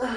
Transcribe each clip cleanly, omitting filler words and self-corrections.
やば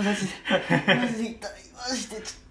い、マジで痛い、マジでちょっと。